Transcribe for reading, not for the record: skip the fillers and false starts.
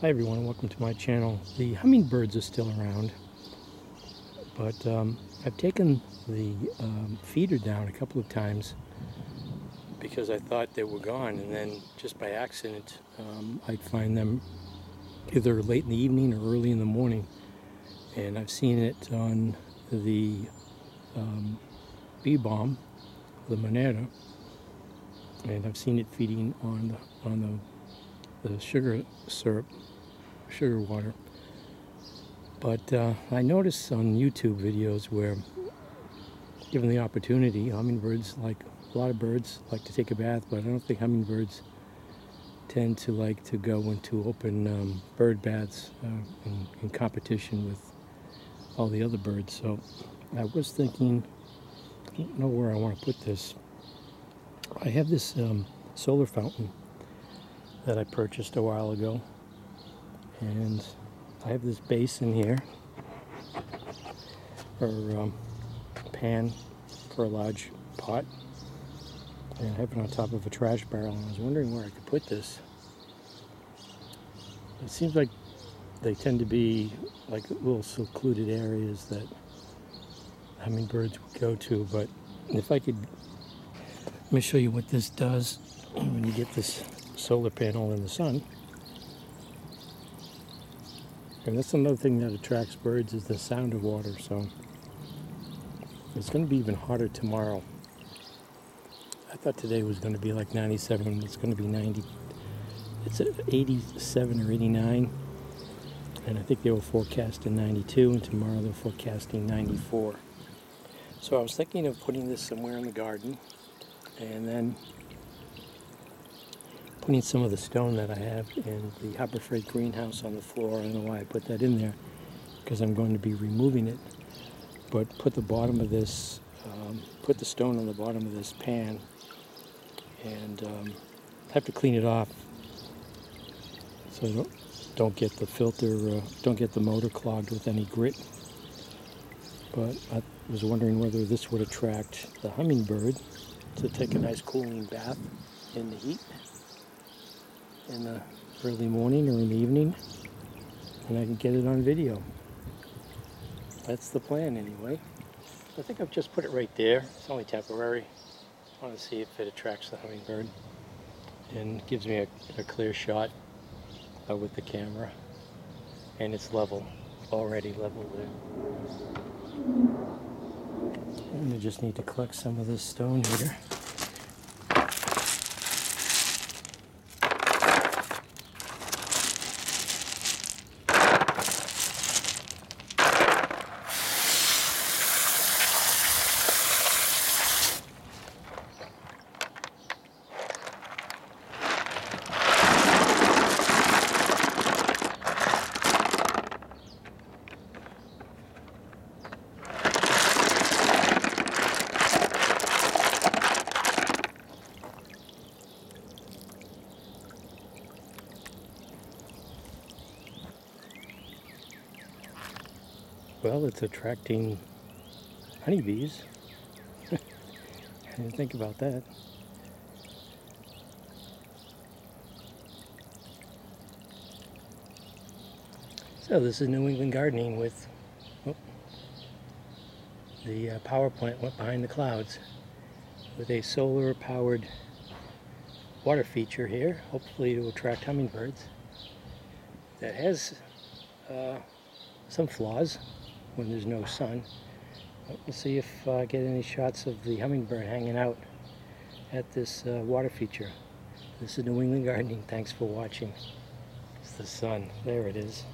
Hi everyone, welcome to my channel. The hummingbirds are still around, but I've taken the feeder down a couple of times because I thought they were gone, and then just by accident I'd find them either late in the evening or early in the morning. And I've seen it on the bee balm, the monarda, and I've seen it feeding on the sugar syrup, sugar water. But I notice on YouTube videos where, given the opportunity, hummingbirds, like a lot of birds, like to take a bath, but I don't think hummingbirds tend to like to go into open bird baths in competition with all the other birds. So I was thinking, I don't know where I want to put this. I have this solar fountain that I purchased a while ago, and I have this basin here, or pan for a large pot, and I have it on top of a trash barrel, and I was wondering where I could put this. It seems like they tend to be like little secluded areas that hummingbirds would go to, but if I could, let me show you what this does when you get this solar panel in the sun. And that's another thing that attracts birds, is the sound of water. So it's going to be even hotter tomorrow. I thought today was going to be like 97. It's going to be 90. It's 87 or 89, and I think they were forecasting 92, and tomorrow they're forecasting 94. So I was thinking of putting this somewhere in the garden, and then putting some of the stone that I have in the Harbor Freight greenhouse on the floor. I don't know why I put that in there, because I'm going to be removing it. But put the bottom of this, put the stone on the bottom of this pan, and have to clean it off so I don't get the filter, don't get the motor clogged with any grit. But I was wondering whether this would attract the hummingbird to take a nice cooling bath in the heat, in the early morning or in the evening, and I can get it on video. That's the plan anyway. I think I've just put it right there. It's only temporary. I want to see if it attracts the hummingbird and gives me a clear shot with the camera, and it's level, already level there. And I just need to collect some of this stone here. Well, it's attracting honeybees. I didn't think about that. So this is New England Gardening with the power plant went behind the clouds, with a solar powered water feature here, hopefully to attract hummingbirds. That has some flaws when there's no sun. We'll see if I get any shots of the hummingbird hanging out at this water feature. This is New England Gardening. Thanks for watching. It's the sun. There it is.